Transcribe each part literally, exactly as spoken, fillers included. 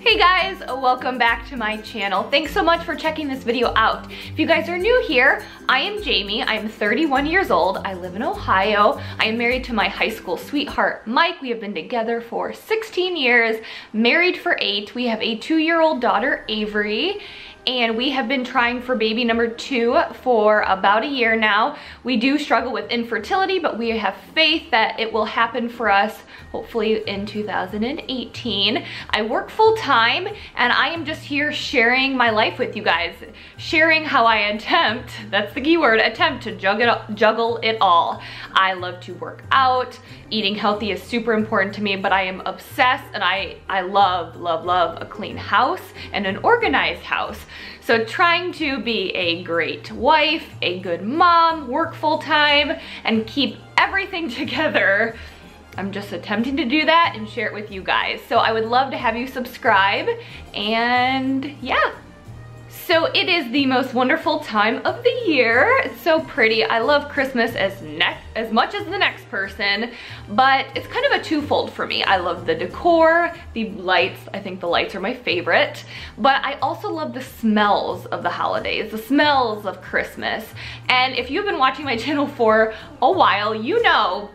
Hey guys, welcome back to my channel. Thanks so much for checking this video out. If you guys are new here, I am Jamie. I'm thirty-one years old. I live in Ohio. I am married to my high school sweetheart, Mike. We have been together for sixteen years, married for eight. We have a two-year-old daughter, Avery, and we have been trying for baby number two for about a year now. We do struggle with infertility, but we have faith that it will happen for us, hopefully in two thousand eighteen. I work full time, and I am just here sharing my life with you guys, sharing how I attempt, that's the key word, attempt to juggle, juggle it all. I love to work out. Eating healthy is super important to me, but I am obsessed, and I, I love, love, love a clean house and an organized house. So trying to be a great wife, a good mom, work full time, and keep everything together. I'm just attempting to do that and share it with you guys. So I would love to have you subscribe, and yeah. So it is the most wonderful time of the year. It's so pretty. I love Christmas as next as much as the next person, but it's kind of a twofold for me. I love the decor, the lights. I think the lights are my favorite, but I also love the smells of the holidays, the smells of Christmas. And if you've been watching my channel for a while, you know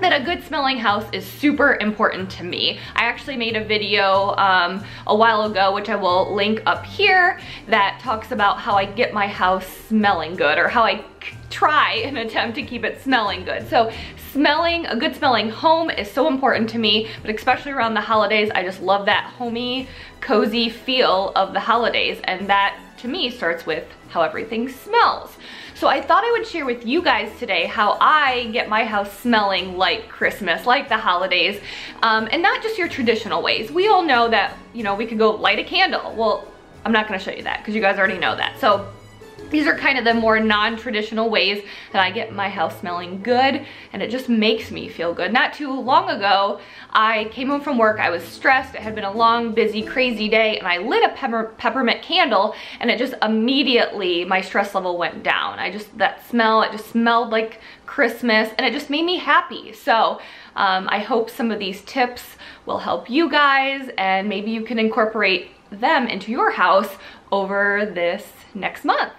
that a good smelling house is super important to me. I actually made a video um, a while ago, which I will link up here, that talks about how I get my house smelling good, or how I try and attempt to keep it smelling good. So smelling, a good smelling home is so important to me, but especially around the holidays, I just love that homey, cozy feel of the holidays, and that to me starts with how everything smells. So I thought I would share with you guys today how I get my house smelling like Christmas, like the holidays, um, and not just your traditional ways. We all know that, you know, we could go light a candle. Well, I'm not gonna show you that because you guys already know that. So these are kind of the more non-traditional ways that I get my house smelling good, and it just makes me feel good. Not too long ago, I came home from work, I was stressed, it had been a long, busy, crazy day, and I lit a pepper peppermint candle, and it just immediately, my stress level went down. I just, that smell, it just smelled like Christmas, and it just made me happy. So um, I hope some of these tips will help you guys, and maybe you can incorporate them into your house over this next month.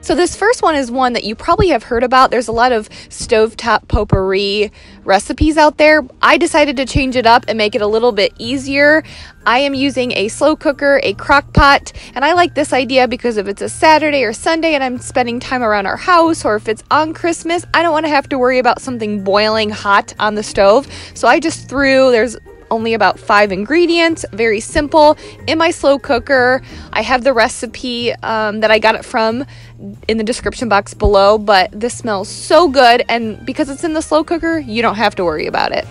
So this first one is one that you probably have heard about. There's a lot of stovetop potpourri recipes out there. I decided to change it up and make it a little bit easier. I am using a slow cooker, a crock pot, and I like this idea because if it's a Saturday or Sunday and I'm spending time around our house, or if it's on Christmas, I don't want to have to worry about something boiling hot on the stove. So I just threw, there's only about five ingredients, very simple, in my slow cooker. I have the recipe um, that I got it from in the description box below, but this smells so good, and because it's in the slow cooker, you don't have to worry about it.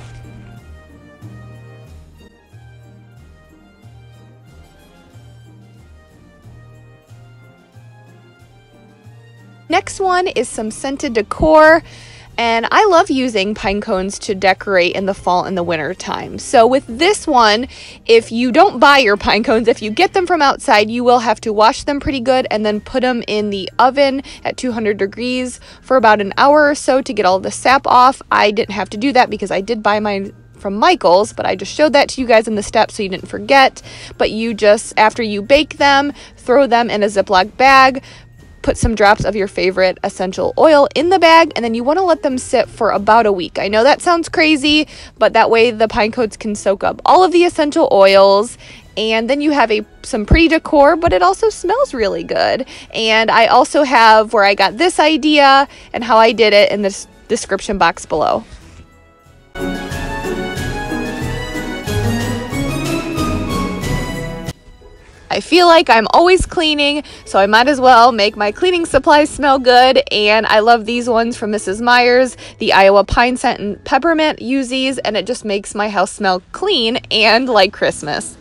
Next one is some scented decor. And I love using pine cones to decorate in the fall and the winter time. So with this one, if you don't buy your pine cones, if you get them from outside, you will have to wash them pretty good and then put them in the oven at two hundred degrees for about an hour or so to get all the sap off. I didn't have to do that because I did buy mine from Michaels, but I just showed that to you guys in the steps so you didn't forget. But you just, after you bake them, throw them in a Ziploc bag, put some drops of your favorite essential oil in the bag, and then you want to let them sit for about a week. I know that sounds crazy, but that way the pine cones can soak up all of the essential oils, and then you have a some pretty decor, but it also smells really good. And I also have where I got this idea and how I did it in the description box below. I feel like I'm always cleaning, so I might as well make my cleaning supplies smell good, and I love these ones from Missus Myers, the Iowa Pine Scent and Peppermint Uzis, and it just makes my house smell clean and like Christmas.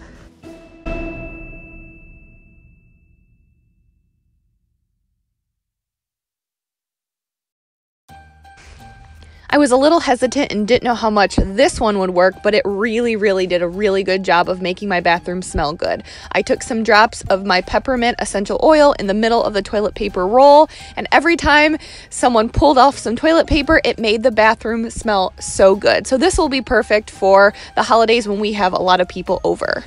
I was a little hesitant and didn't know how much this one would work, but it really, really did a really good job of making my bathroom smell good. I took some drops of my peppermint essential oil in the middle of the toilet paper roll, and every time someone pulled off some toilet paper, it made the bathroom smell so good. So this will be perfect for the holidays when we have a lot of people over.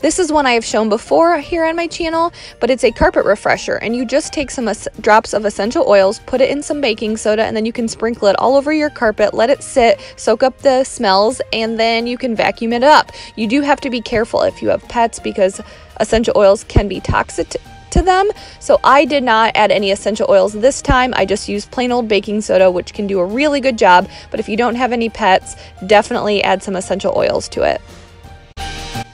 This is one I have shown before here on my channel, but it's a carpet refresher, and you just take some drops of essential oils, put it in some baking soda, and then you can sprinkle it all over your carpet, let it sit, soak up the smells, and then you can vacuum it up. You do have to be careful if you have pets because essential oils can be toxic to them, so I did not add any essential oils this time. I just used plain old baking soda, which can do a really good job, but if you don't have any pets, definitely add some essential oils to it.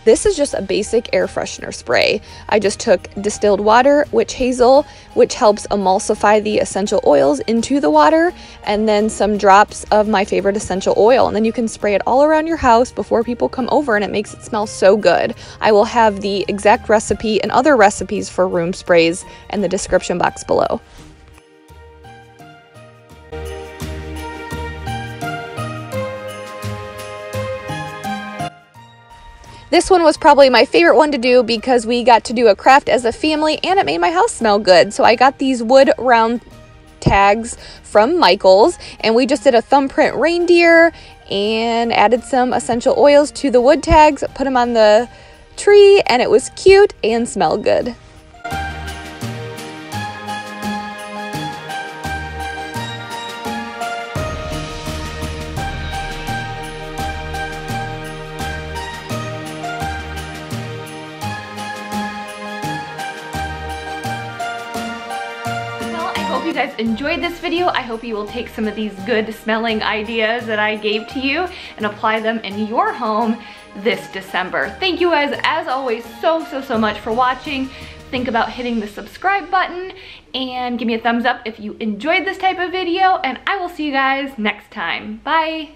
This is just a basic air freshener spray. I just took distilled water, witch hazel, which helps emulsify the essential oils into the water, and then some drops of my favorite essential oil. And then you can spray it all around your house before people come over, and it makes it smell so good. I will have the exact recipe and other recipes for room sprays in the description box below. This one was probably my favorite one to do because we got to do a craft as a family and it made my house smell good. So I got these wood round tags from Michaels and we just did a thumbprint reindeer and added some essential oils to the wood tags, put them on the tree, and it was cute and smelled good. Hope you guys enjoyed this video. I hope you will take some of these good smelling ideas that I gave to you and apply them in your home this December. Thank you guys as always so so so much for watching. Think about hitting the subscribe button and give me a thumbs up if you enjoyed this type of video, and I will see you guys next time. Bye!